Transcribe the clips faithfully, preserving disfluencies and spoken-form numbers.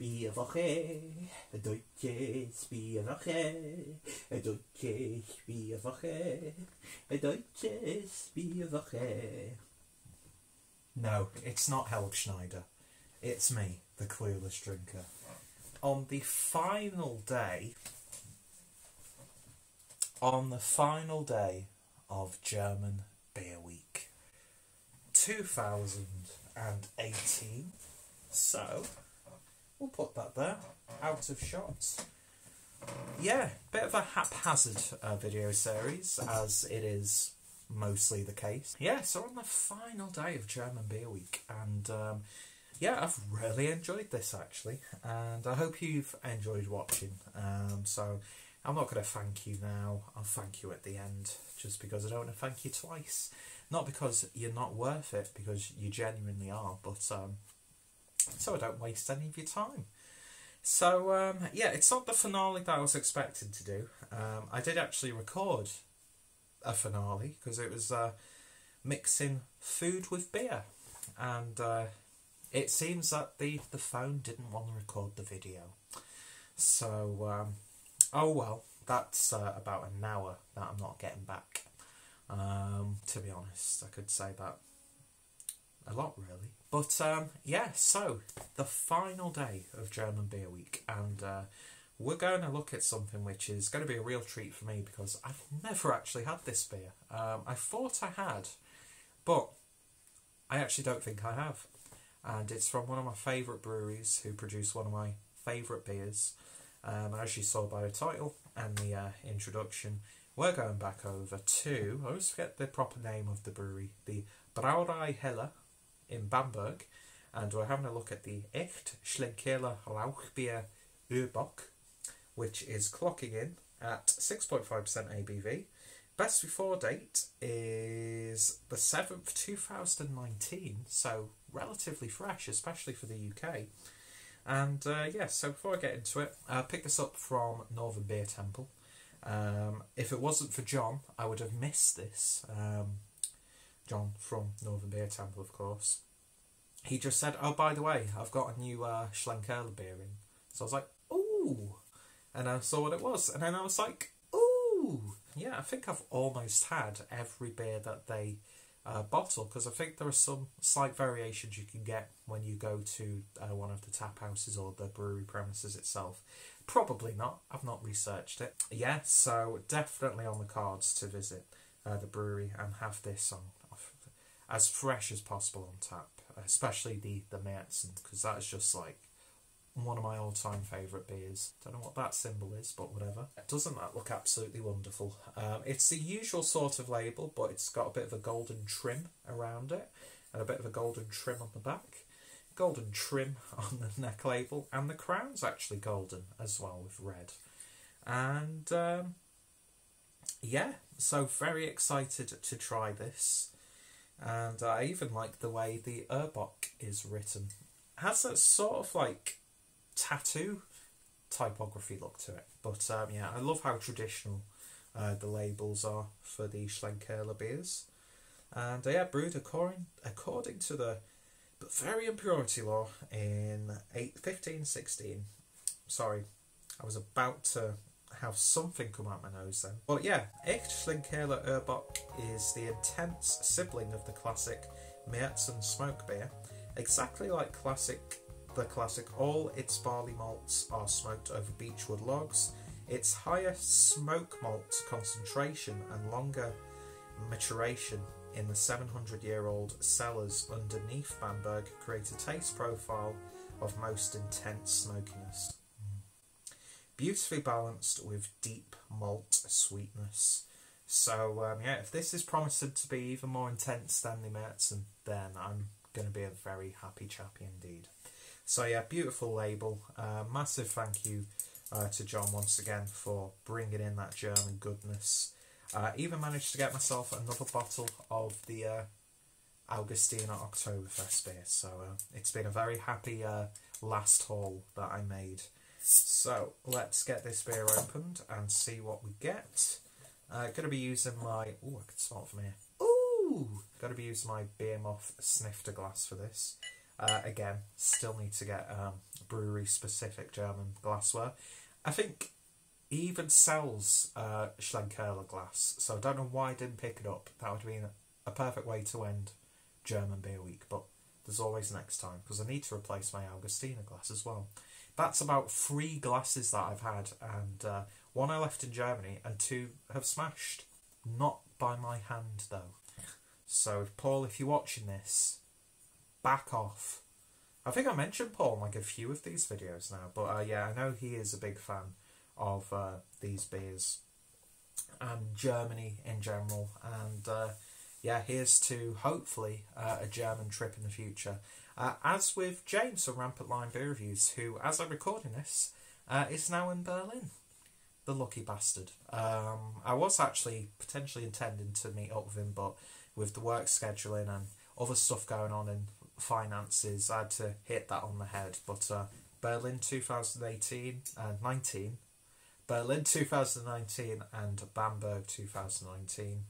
Bierwoche, deutsches Bierwoche, deutsches Bierwoche, deutsches Bierwoche. No, it's not Helge Schneider. It's me, the clueless drinker. On the final day, on the final day of German Beer Week two thousand eighteen, so we'll put that there, out of shots. Yeah, bit of a haphazard uh, video series, as it is mostly the case. Yeah, so on the final day of German Beer Week, and um, yeah, I've really enjoyed this actually, and I hope you've enjoyed watching. Um, so I'm not going to thank you now, I'll thank you at the end, just because I don't want to thank you twice. Not because you're not worth it, because you genuinely are, but um, so I don't waste any of your time. So um, yeah, it's not the finale that I was expecting to do. Um, I did actually record a finale, because it was uh, mixing food with beer, and uh, it seems that the, the phone didn't want to record the video. So... Um, oh well, that's uh, about an hour that I'm not getting back, um, to be honest. I could say that a lot really. But um, yeah, so the final day of German Beer Week, and uh, we're going to look at something which is going to be a real treat for me, because I've never actually had this beer. Um, I thought I had, but I actually don't think I have. And it's from one of my favourite breweries who produce one of my favourite beers. Um, as you saw by the title and the uh, introduction, we're going back over to, I always forget the proper name of the brewery, the Brauerei Heller in Bamberg, and we're having a look at the Aecht Schlenkerla Rauchbier Urbock, which is clocking in at six point five percent A B V. Best before date is the seventh, two thousand nineteen, so relatively fresh, especially for the U K. And uh, yeah, so before I get into it, I uh, picked this up from Northern Beer Temple. Um, if it wasn't for John, I would have missed this. Um, John from Northern Beer Temple, of course. He just said, oh, by the way, I've got a new uh, Schlenkerla beer in. So I was like, ooh. And I saw what it was. And then I was like, ooh. Yeah, I think I've almost had every beer that they... Uh, bottle, because I think there are some slight variations you can get when you go to uh, one of the tap houses or the brewery premises itself. Probably not, I've not researched it. Yeah, so definitely on the cards to visit uh, the brewery and have this on as fresh as possible on tap, especially the, the Märzen, because that is just like one of my all-time favourite beers. Don't know what that symbol is, but whatever. Doesn't that look absolutely wonderful? Um, it's the usual sort of label, but it's got a bit of a golden trim around it, and a bit of a golden trim on the back, golden trim on the neck label, and the crown's actually golden as well with red. And um, yeah, so very excited to try this, and I even like the way the Urbock is written. It has that sort of like tattoo typography look to it, but um, yeah, I love how traditional uh, the labels are for the Schlenkerla beers, and they are brewed according, according to the Bavarian purity law in eight, fifteen sixteen. Sorry, I was about to have something come out my nose then. But yeah, Aecht Schlenkerla Urbock is the intense sibling of the classic Märzen smoke beer. Exactly like classic The classic, all its barley malts are smoked over beechwood logs. Its higher smoke malt concentration and longer maturation in the seven hundred year old cellars underneath Bamberg create a taste profile of most intense smokiness. Beautifully balanced with deep malt sweetness. So um, yeah, if this is promising to be even more intense than the Märzen, then I'm going to be a very happy chappy indeed. So yeah, beautiful label. Uh, massive thank you uh, to John once again for bringing in that German goodness. Uh, even managed to get myself another bottle of the uh, Augustiner Oktoberfest beer. So uh, it's been a very happy uh, last haul that I made. So let's get this beer opened and see what we get. Uh, going to be using my... Ooh, I can smell it from here. Ooh! Going to be using my Beer Moth snifter glass for this. Uh, again, still need to get um, brewery-specific German glassware. I think he even sells uh, Schlenkerla glass, so I don't know why I didn't pick it up. That would have been a perfect way to end German Beer Week, but there's always next time, because I need to replace my Augustiner glass as well. That's about three glasses that I've had, and uh, one I left in Germany, and two have smashed. Not by my hand, though. So, Paul, if you're watching this, back off. I think I mentioned Paul in like a few of these videos now, but uh, yeah, I know he is a big fan of uh, these beers and Germany in general, and uh, yeah, here's to hopefully uh, a German trip in the future. Uh, as with James from Rampant Line Beer Reviews, who, as I'm recording this, uh, is now in Berlin. The lucky bastard. Um, I was actually potentially intending to meet up with him, but with the work scheduling and other stuff going on in finances, I had to hit that on the head. But uh, Berlin two thousand eighteen and uh, nineteen, Berlin two thousand nineteen and Bamberg two thousand nineteen.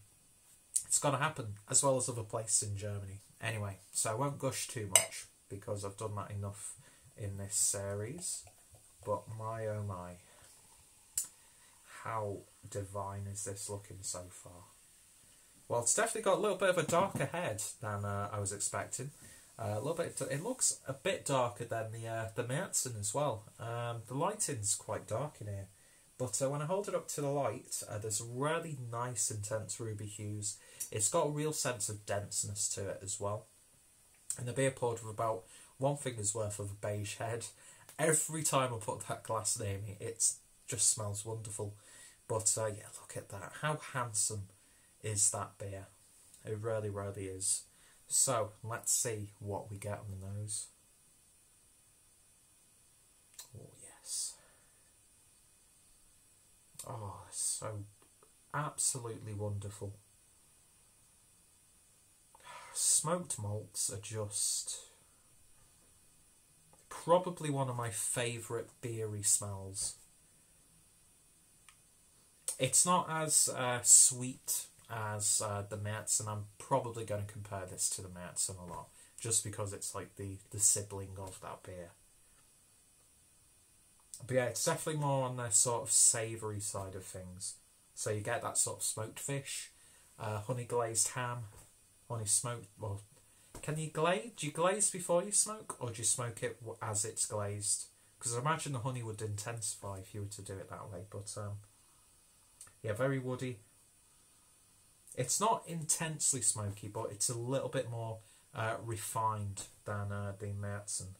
It's going to happen, as well as other places in Germany. Anyway, so I won't gush too much, because I've done that enough in this series. But my oh my, how divine is this looking so far? Well, it's definitely got a little bit of a darker head than uh, I was expecting. Uh, a little bit. It looks a bit darker than the uh, the Märzen as well. Um, the lighting's quite dark in here. But uh, when I hold it up to the light, uh, there's really nice, intense ruby hues. It's got a real sense of denseness to it as well. And the beer poured with about one finger's worth of a beige head. Every time I put that glass near me, it just smells wonderful. But uh, yeah, look at that. How handsome is that beer? It really, really is. So, let's see what we get on the nose. Oh, yes. Oh, so absolutely wonderful. Smoked malts are just probably one of my favourite beery smells. It's not as uh, sweet as uh, the Märzen, and I'm probably going to compare this to the Märzen a lot, just because it's like the, the sibling of that beer. But yeah, it's definitely more on the sort of savoury side of things. So you get that sort of smoked fish, uh, honey glazed ham, honey smoked. Well, can you glaze? Do you glaze before you smoke, or do you smoke it as it's glazed? Because I imagine the honey would intensify if you were to do it that way. But um, yeah, very woody. It's not intensely smoky, but it's a little bit more uh, refined than uh, the Märzen.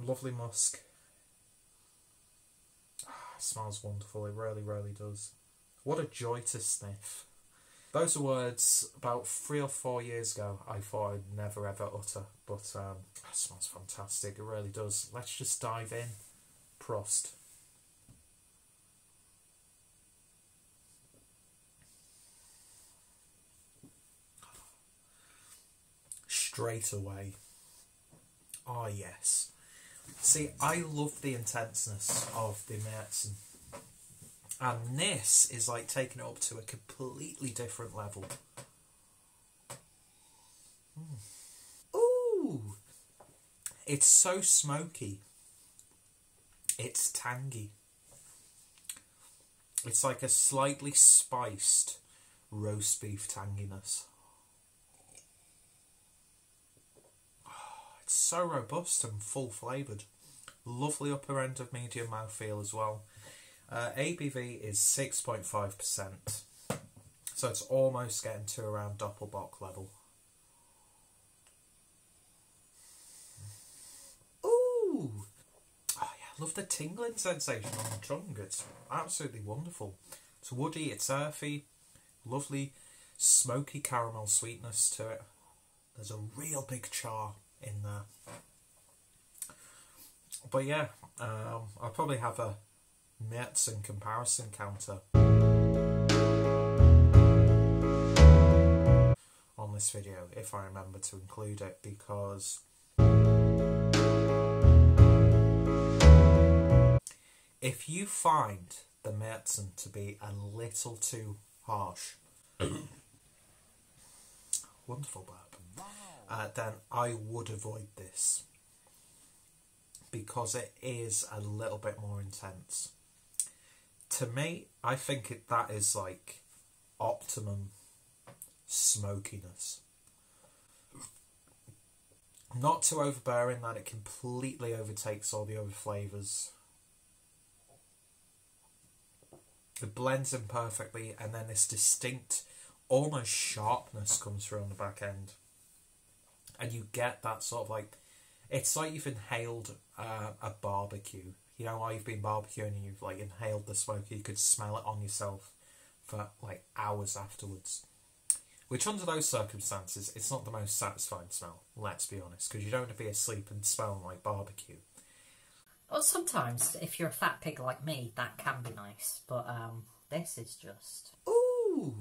Lovely musk. It smells wonderful, it really, really does. What a joy to sniff. Those are words about three or four years ago I thought I'd never ever utter, but um, it smells fantastic, it really does. Let's just dive in. Prost. Straight away. Oh yes. See, I love the intenseness of the Märzen, and this is like taking it up to a completely different level. Mm. Ooh! It's so smoky. It's tangy. It's like a slightly spiced roast beef tanginess. Oh, it's so robust and full flavoured. Lovely upper end of medium mouthfeel as well. Uh, A B V is six point five percent, so it's almost getting to around Doppelbock level. Ooh! Oh yeah, I love the tingling sensation on the tongue, it's absolutely wonderful. It's woody, it's earthy, lovely smoky caramel sweetness to it. There's a real big char in there. But yeah, um, I'll probably have a Märzen comparison counter on this video, if I remember to include it, because if you find the Märzen to be a little too harsh, wonderful burp. uh, then I would avoid this because it is a little bit more intense. To me, I think it, that is like optimum smokiness. Not too overbearing that it completely overtakes all the other flavours. It blends in perfectly, and then this distinct, almost sharpness comes through on the back end. And you get that sort of like, it's like you've inhaled uh, a barbecue. You know, while you've been barbecuing and you've like inhaled the smoke, you could smell it on yourself for like hours afterwards. Which under those circumstances, it's not the most satisfying smell, let's be honest, because you don't want to be asleep and smell like barbecue. Well, sometimes, if you're a fat pig like me, that can be nice, but um, this is just... Ooh!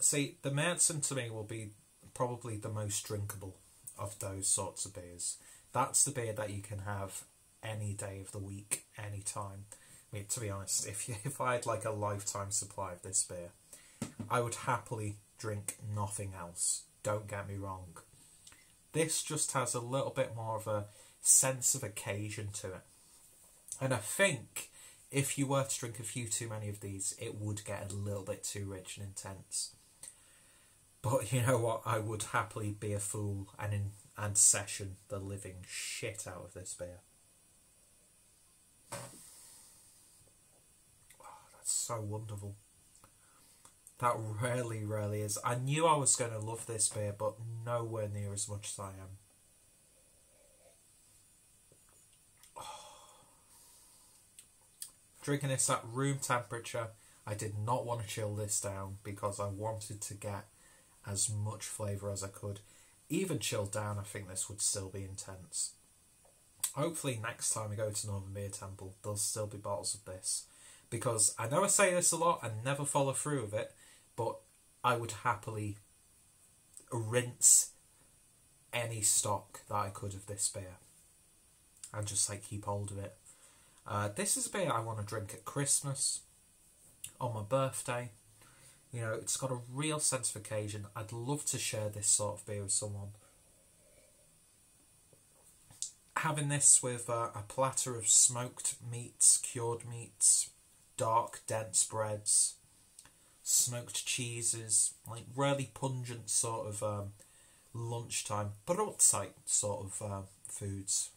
See, the Märzen to me will be probably the most drinkable of those sorts of beers. That's the beer that you can have any day of the week, any time. I mean, to be honest, if, you, if I had like a lifetime supply of this beer, I would happily drink nothing else. Don't get me wrong. This just has a little bit more of a sense of occasion to it. And I think if you were to drink a few too many of these, it would get a little bit too rich and intense. But you know what? I would happily be a fool and, in, and session the living shit out of this beer. Oh, that's so wonderful. That really, really is. I knew I was going to love this beer, but nowhere near as much as I am. Oh. Drinking this at room temperature, I did not want to chill this down because I wanted to get as much flavour as I could. Even chilled down, I think this would still be intense. Hopefully next time I go to Northern Beer Temple, there'll still be bottles of this. Because I know I say this a lot and never follow through with it, but I would happily rinse any stock that I could of this beer. And just like keep hold of it. Uh, this is a beer I want to drink at Christmas, on my birthday. You know, it's got a real sense of occasion. I'd love to share this sort of beer with someone. Having this with uh, a platter of smoked meats, cured meats, dark, dense breads, smoked cheeses, like really pungent sort of um, lunchtime, brotzeiten sort of uh, foods.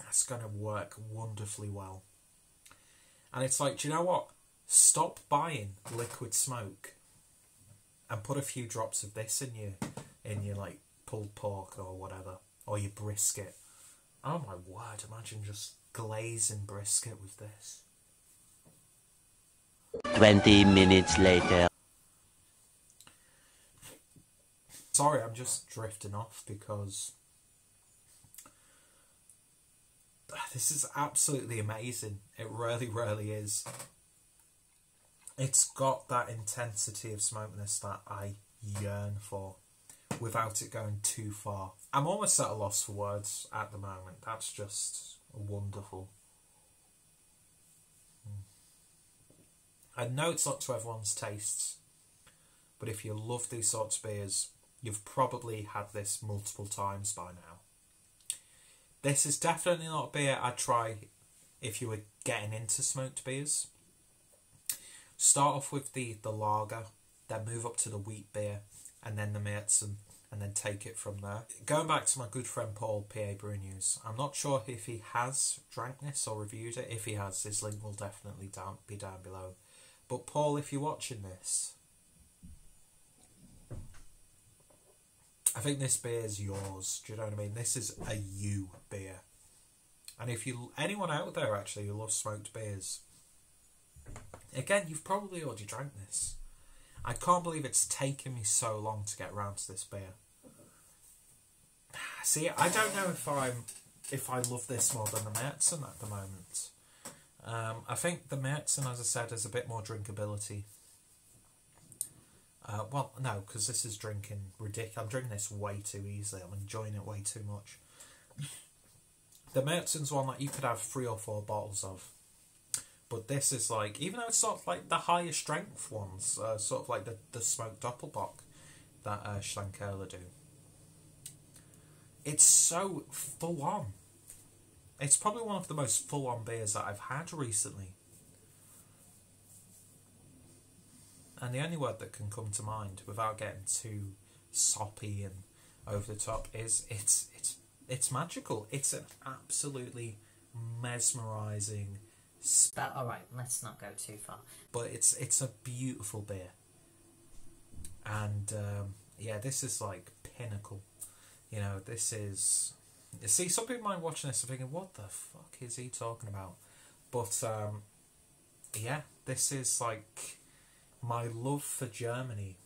That's going to work wonderfully well. And it's like, do you know what? Stop buying liquid smoke and put a few drops of this in your, in your like pulled pork or whatever, or your brisket. Oh my word, imagine just glazing brisket with this. twenty minutes later. Sorry, I'm just drifting off because this is absolutely amazing. It really, really is. It's got that intensity of smokiness that I yearn for, without it going too far. I'm almost at a loss for words at the moment. That's just wonderful. I know it's not to everyone's tastes, but if you love these sorts of beers, you've probably had this multiple times by now. This is definitely not a beer I'd try if you were getting into smoked beers. Start off with the, the lager, then move up to the wheat beer, and then the Märzen, and then take it from there. Going back to my good friend Paul, P A Brewing News, I'm not sure if he has drank this or reviewed it. If he has, his link will definitely down, be down below. But Paul, if you're watching this, I think this beer is yours. Do you know what I mean? This is a you beer. And if you, anyone out there actually who loves smoked beers, again, you've probably already drank this. I can't believe it's taken me so long to get round to this beer. See, I don't know if I'm if I love this more than the Märzen at the moment. Um, I think the Märzen, as I said, has a bit more drinkability. Uh, well, no, because this is drinking ridiculous. I'm drinking this way too easily. I'm enjoying it way too much. The Märzen's one that you could have three or four bottles of. But this is like, even though it's sort of like the higher strength ones, uh, sort of like the, the smoked Doppelbock that uh, Schlenkerla do, it's so full on. It's probably one of the most full on beers that I've had recently. And the only word that can come to mind without getting too soppy and over the top is it's it's it's magical. It's an absolutely mesmerising spell. All right, let's not go too far. But it's it's a beautiful beer, and um, yeah, this is like pinnacle. You know, this is. You see, some people might watching this and thinking, "What the fuck is he talking about?" But um, yeah, this is like my love for Germany,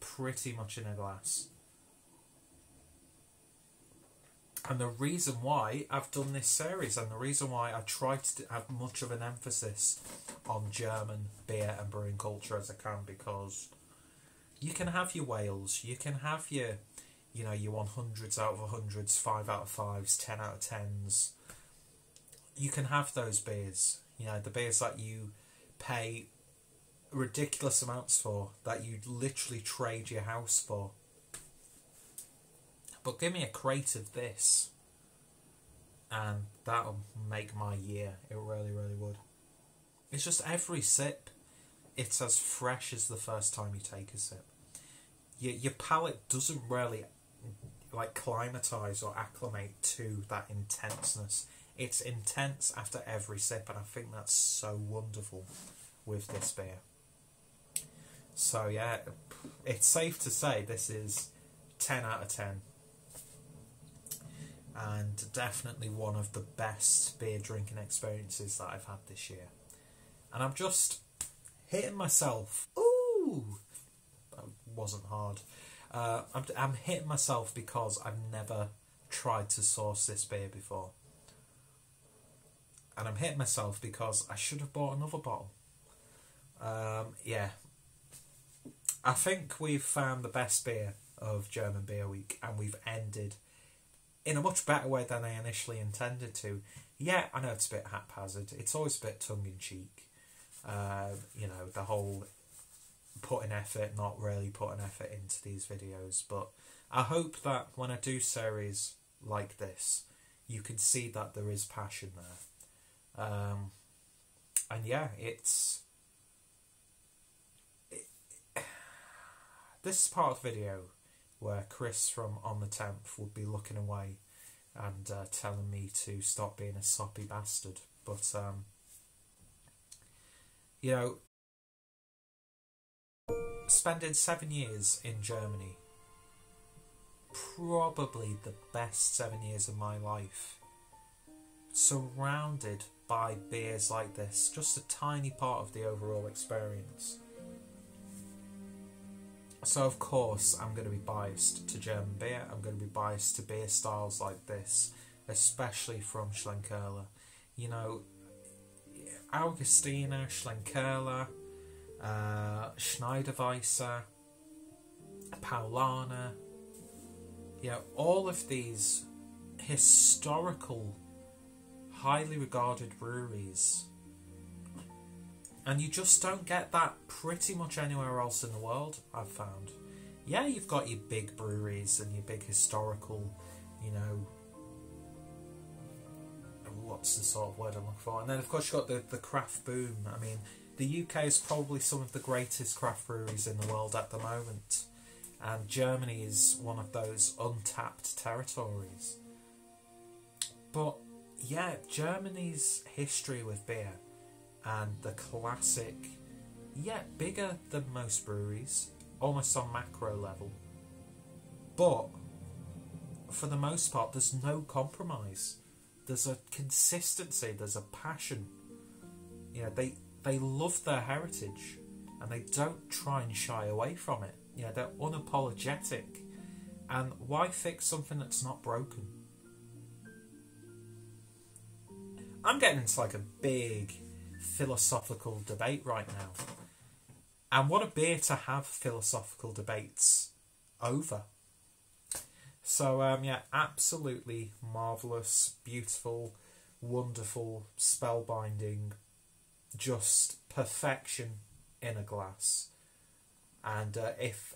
pretty much in a glass. And the reason why I've done this series, and the reason why I tried to have much of an emphasis on German beer and brewing culture as I can, because you can have your Wales, you can have your, you know, your one hundreds out of one hundreds, five out of fives, ten out of tens. You can have those beers, you know, the beers that you pay ridiculous amounts for, that you literally trade your house for. But give me a crate of this, and that'll make my year. It really, really would. It's just every sip, it's as fresh as the first time you take a sip. Your, your palate doesn't really like climatise or acclimate to that intenseness. It's intense after every sip, and I think that's so wonderful with this beer. So yeah, it's safe to say this is ten out of ten. And definitely one of the best beer drinking experiences that I've had this year. And I'm just hitting myself. Ooh! That wasn't hard. Uh, I'm, I'm hitting myself because I've never tried to source this beer before. And I'm hitting myself because I should have bought another bottle. Um, yeah. I think we've found the best beer of German Beer Week. And we've ended in a much better way than I initially intended to. Yeah, I know it's a bit haphazard. It's always a bit tongue-in-cheek. Uh, you know, the whole putting effort, not really putting effort into these videos. But I hope that when I do series like this, you can see that there is passion there. Um, and yeah, it's... It, this part of the video where Chris from On the tenth would be looking away and uh, telling me to stop being a soppy bastard. But, um, you know, spending seven years in Germany, probably the best seven years of my life, surrounded by beers like this, just a tiny part of the overall experience. So of course I'm going to be biased to German beer, I'm going to be biased to beer styles like this, especially from Schlenkerla. You know, Augustiner, Schlenkerla, uh, Schneider Weisse, Paulaner, you know, all of these historical, highly regarded breweries. And you just don't get that pretty much anywhere else in the world, I've found. Yeah, you've got your big breweries and your big historical, you know, what's the sort of word I'm looking for? And then, of course, you've got the, the craft boom. I mean, the U K is probably some of the greatest craft breweries in the world at the moment. And Germany is one of those untapped territories. But, yeah, Germany's history with beer, and the classic, yet yeah, bigger than most breweries, almost on macro level. But for the most part, there's no compromise. There's a consistency, there's a passion. You know, they they love their heritage and they don't try and shy away from it. You know, they're unapologetic. And why fix something that's not broken? I'm getting into like a big philosophical debate right now, and what a beer to have philosophical debates over. So um yeah, absolutely marvelous, beautiful, wonderful, spellbinding, just perfection in a glass. And uh, if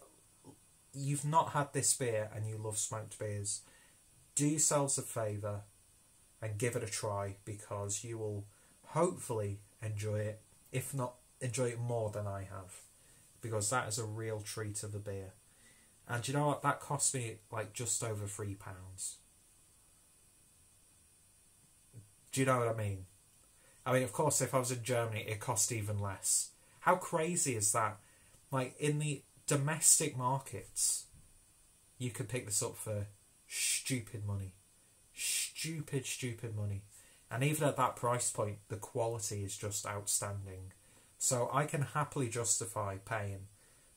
you've not had this beer and you love smoked beers, do yourselves a favour and give it a try, because you will hopefully enjoy it, if not enjoy it more than I have, because that is a real treat of a beer. And you know what, that cost me like just over three pounds. Do you know what I mean? I mean, of course, if I was in Germany, it cost even less. How crazy is that? Like, in the domestic markets, you can pick this up for stupid money. Stupid, stupid money. And even at that price point, the quality is just outstanding. So I can happily justify paying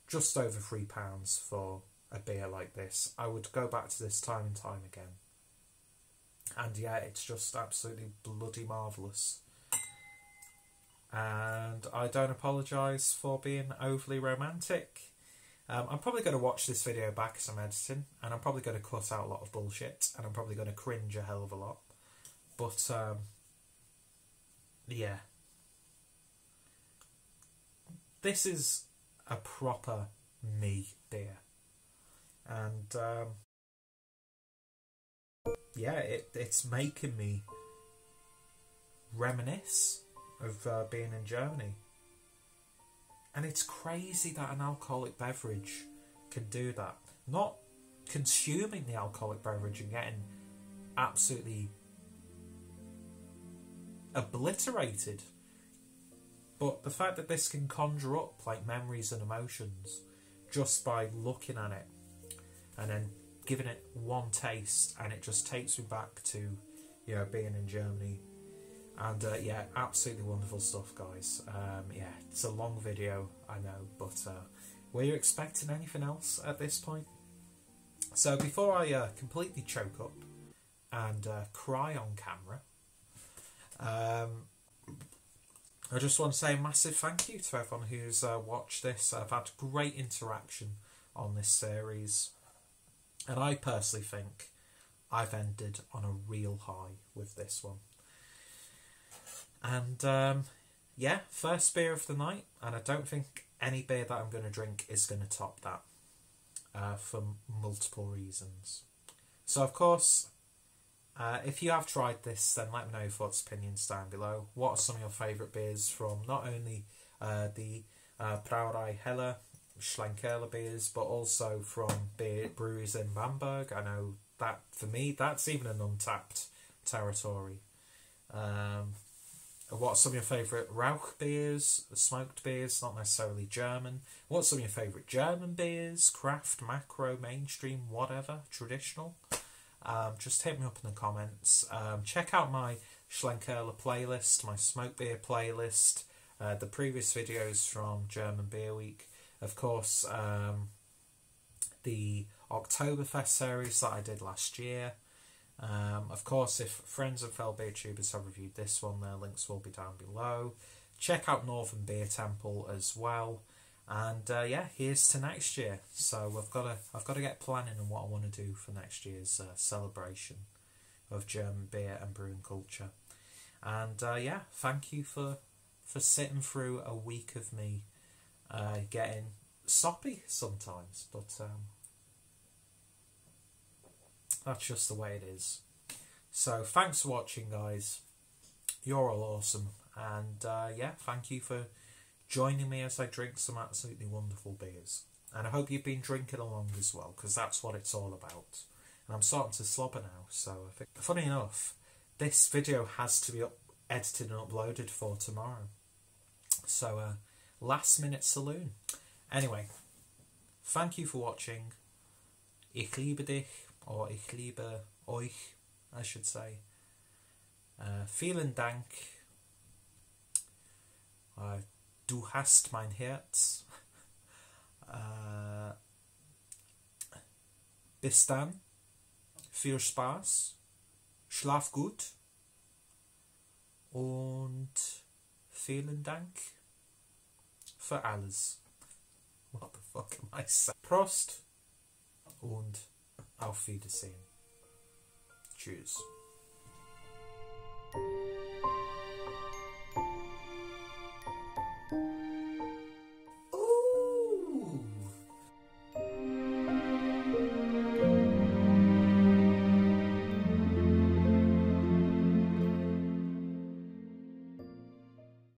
just over three pounds for a beer like this. I would go back to this time and time again. And yeah, it's just absolutely bloody marvellous. And I don't apologise for being overly romantic. Um, I'm probably going to watch this video back as I'm editing, and I'm probably going to cut out a lot of bullshit, and I'm probably going to cringe a hell of a lot. But, um, yeah. This is a proper me beer. And, um, yeah, it, it's making me reminisce of uh, being in Germany. And it's crazy that an alcoholic beverage can do that. Not consuming the alcoholic beverage and getting absolutely obliterated, but the fact that this can conjure up like memories and emotions just by looking at it and then giving it one taste, and it just takes me back to, you know, being in Germany. And uh, yeah, absolutely wonderful stuff, guys. Um, yeah, it's a long video, I know, but uh, were you expecting anything else at this point? So before I uh, completely choke up and uh, cry on camera, um, I just want to say a massive thank you to everyone who's uh, watched this. I've had great interaction on this series, and I personally think I've ended on a real high with this one. And, um, yeah, first beer of the night, and I don't think any beer that I'm going to drink is going to top that, uh, for multiple reasons. So, of course, uh, if you have tried this, then let me know your thoughts, opinions down below. What are some of your favourite beers from not only uh, the uh, Brauerei Heller, Schlenkerla beers, but also from beer breweries in Bamberg? I know that, for me, that's even an untapped territory. Um... What are some of your favourite Rauch beers, smoked beers, not necessarily German? What's some of your favourite German beers, craft, macro, mainstream, whatever, traditional? Um, just hit me up in the comments. Um, check out my Schlenkerla playlist, my smoke beer playlist, uh, the previous videos from German Beer Week. Of course, um, the Oktoberfest series that I did last year. Um, of course, if friends and fellow beer tubers have reviewed this one, their links will be down below. Check out Northern Beer Temple as well. And uh, yeah, here's to next year. So I've got to I've got to get planning on what I want to do for next year's uh, celebration of German beer and brewing culture. And uh, yeah, thank you for for sitting through a week of me uh, getting soppy sometimes, but. Um, That's just the way it is. So, thanks for watching, guys. You're all awesome. And, uh, yeah, thank you for joining me as I drink some absolutely wonderful beers. And I hope you've been drinking along as well, because that's what it's all about. And I'm starting to slobber now, so I think... Funny enough, this video has to be up edited and uploaded for tomorrow. So, uh, last minute saloon. Anyway, thank you for watching. Ich liebe dich. Or ich liebe euch, I should say. Uh, vielen Dank. Uh, du hast mein Herz. Uh, bis dann. Viel Spaß. Schlaf gut. Und vielen Dank für alles. What the fuck am I saying? Prost. Und auf Wiedersehen. Tschüss.